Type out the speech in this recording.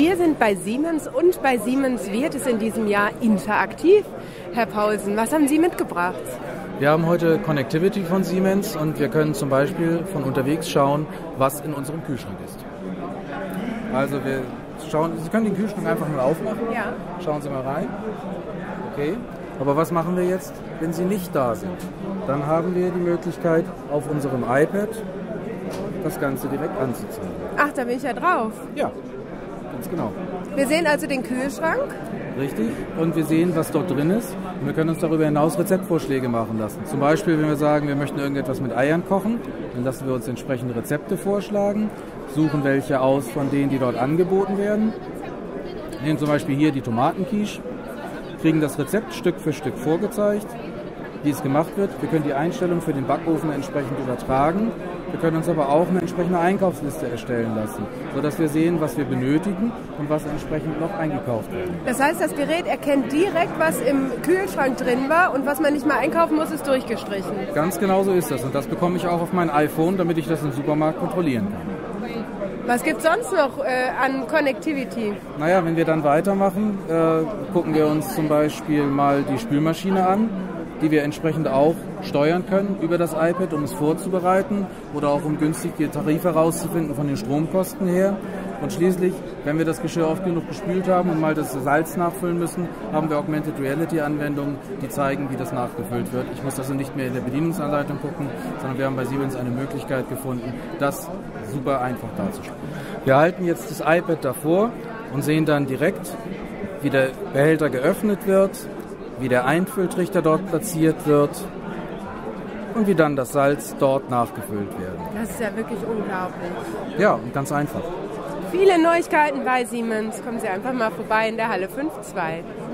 Wir sind bei Siemens und bei Siemens wird es in diesem Jahr interaktiv. Herr Paulsen, was haben Sie mitgebracht? Wir haben heute Connectivity von Siemens und wir können zum Beispiel von unterwegs schauen, was in unserem Kühlschrank ist. Also wir schauen, Sie können den Kühlschrank einfach mal aufmachen. Ja. Schauen Sie mal rein. Okay. Aber was machen wir jetzt, wenn Sie nicht da sind? Dann haben wir die Möglichkeit, auf unserem iPad das Ganze direkt anzuzeigen. Ach, da bin ich ja drauf. Ja, ganz genau. Wir sehen also den Kühlschrank. Richtig. Und wir sehen, was dort drin ist. Und wir können uns darüber hinaus Rezeptvorschläge machen lassen. Zum Beispiel, wenn wir sagen, wir möchten irgendetwas mit Eiern kochen, dann lassen wir uns entsprechende Rezepte vorschlagen, suchen welche aus von denen, die dort angeboten werden. Nehmen zum Beispiel hier die Tomatenquiche, kriegen das Rezept Stück für Stück vorgezeigt, wie es gemacht wird. Wir können die Einstellung für den Backofen entsprechend übertragen. Wir können uns aber auch eine entsprechende Einkaufsliste erstellen lassen, sodass wir sehen, was wir benötigen und was entsprechend noch eingekauft wird. Das heißt, das Gerät erkennt direkt, was im Kühlschrank drin war und was man nicht mal einkaufen muss, ist durchgestrichen. Ganz genau so ist das und das bekomme ich auch auf mein iPhone, damit ich das im Supermarkt kontrollieren kann. Was gibt es sonst noch an Connectivity? Naja, wenn wir dann weitermachen, gucken wir uns zum Beispiel mal die Spülmaschine an, die wir entsprechend auch steuern können über das iPad, um es vorzubereiten oder auch um günstige Tarife herauszufinden von den Stromkosten her. Und schließlich, wenn wir das Geschirr oft genug gespült haben und mal das Salz nachfüllen müssen, haben wir Augmented Reality Anwendungen, die zeigen, wie das nachgefüllt wird. Ich muss also nicht mehr in der Bedienungsanleitung gucken, sondern wir haben bei Siemens eine Möglichkeit gefunden, das super einfach darzustellen. Wir halten jetzt das iPad davor und sehen dann direkt, wie der Behälter geöffnet wird, wie der Einfülltrichter dort platziert wird und wie dann das Salz dort nachgefüllt wird. Das ist ja wirklich unglaublich. Ja, und ganz einfach. Viele Neuigkeiten bei Siemens. Kommen Sie einfach mal vorbei in der Halle 5.2.